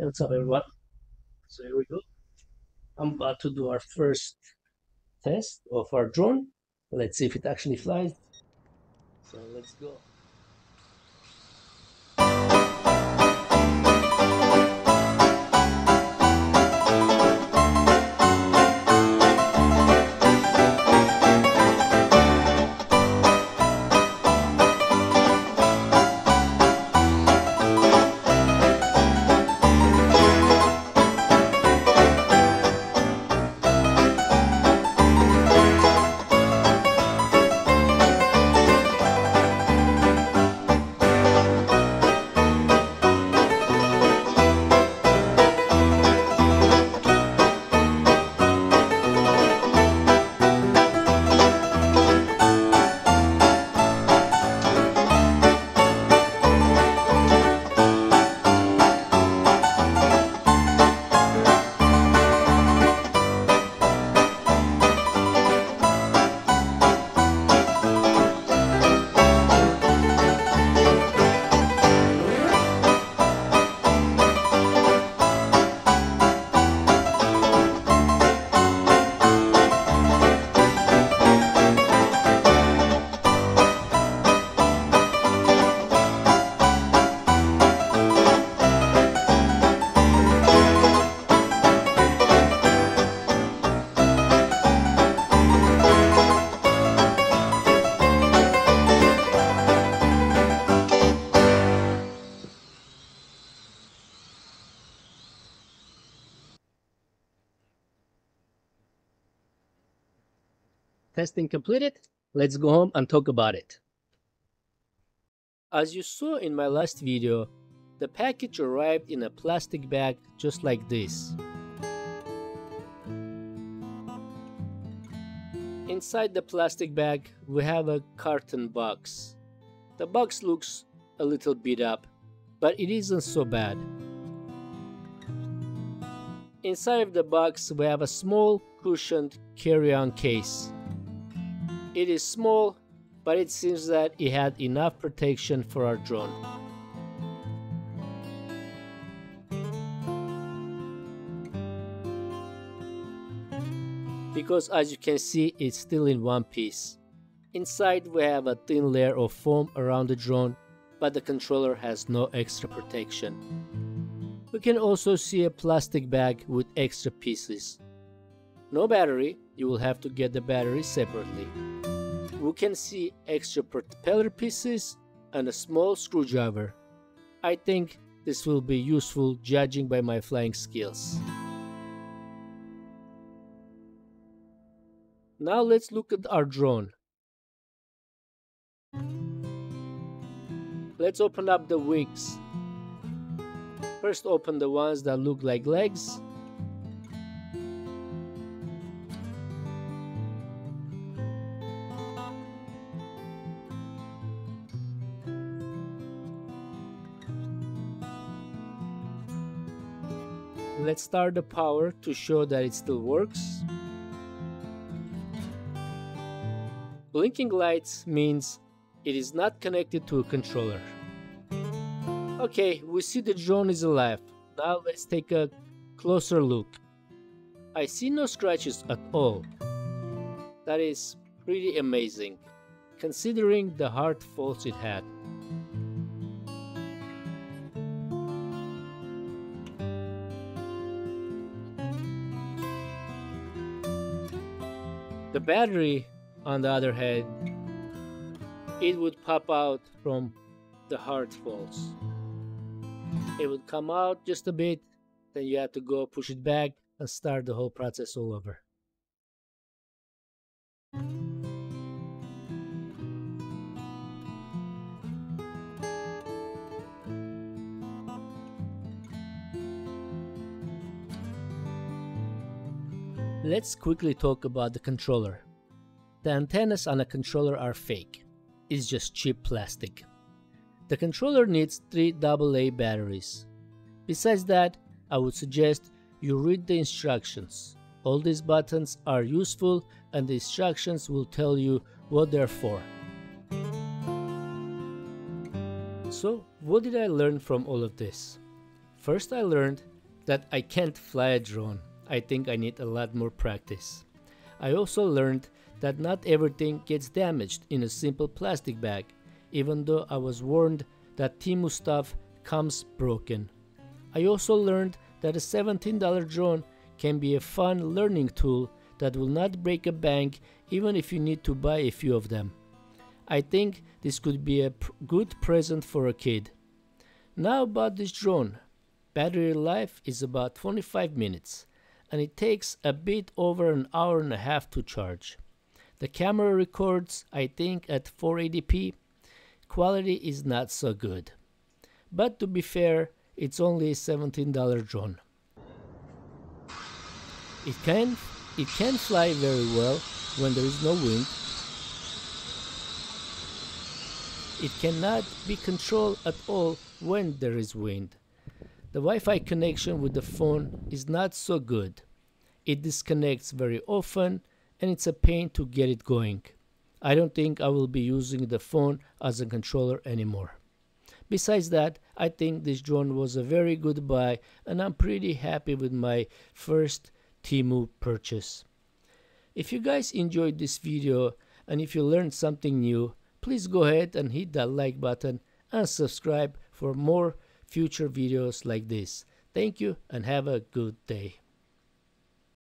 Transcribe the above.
What's up, everyone? So here we go. I'm about to do our first test of our drone. Let's see if it actually flies. So let's go. Testing completed. Let's go home and talk about it. As you saw in my last video, the package arrived in a plastic bag just like this. Inside the plastic bag, we have a carton box. The box looks a little beat up, but it isn't so bad. Inside of the box, we have a small cushioned carry-on case. It is small, but it seems that it had enough protection for our drone. Because as you can see, it's still in one piece. Inside we have a thin layer of foam around the drone, but the controller has no extra protection. We can also see a plastic bag with extra pieces. No battery, you will have to get the battery separately. We can see extra propeller pieces and a small screwdriver. I think this will be useful judging by my flying skills. Now let's look at our drone. Let's open up the wings. First open the ones that look like legs. Let's start the power to show that it still works. Blinking lights means it is not connected to a controller. Okay, we see the drone is alive. Now let's take a closer look. I see no scratches at all. That is pretty amazing, considering the hard falls it had. The battery, on the other hand, it would pop out from the hard falls. It would come out just a bit, then you have to go push it back and start the whole process all over. Let's quickly talk about the controller. The antennas on a controller are fake. It's just cheap plastic. The controller needs 3 AA batteries. Besides that, I would suggest you read the instructions. All these buttons are useful and the instructions will tell you what they're for. So, what did I learn from all of this? First I learned that I can't fly a drone. I think I need a lot more practice. I also learned that not everything gets damaged in a simple plastic bag, even though I was warned that Temu stuff comes broken. I also learned that a $17 drone can be a fun learning tool that will not break a bank even if you need to buy a few of them. I think this could be a good present for a kid. Now about this drone. Battery life is about 25 minutes and it takes a bit over an hour and a half to charge. The camera records, I think, at 480p. Quality is not so good. But to be fair, it's only a $17 drone. It can fly very well when there is no wind. It cannot be controlled at all when there is wind. The Wi-Fi connection with the phone is not so good. It disconnects very often and it's a pain to get it going. I don't think I will be using the phone as a controller anymore. Besides that, I think this drone was a very good buy and I'm pretty happy with my first Temu purchase. If you guys enjoyed this video and if you learned something new, please go ahead and hit that like button and subscribe for more future videos like this. Thank you and have a good day.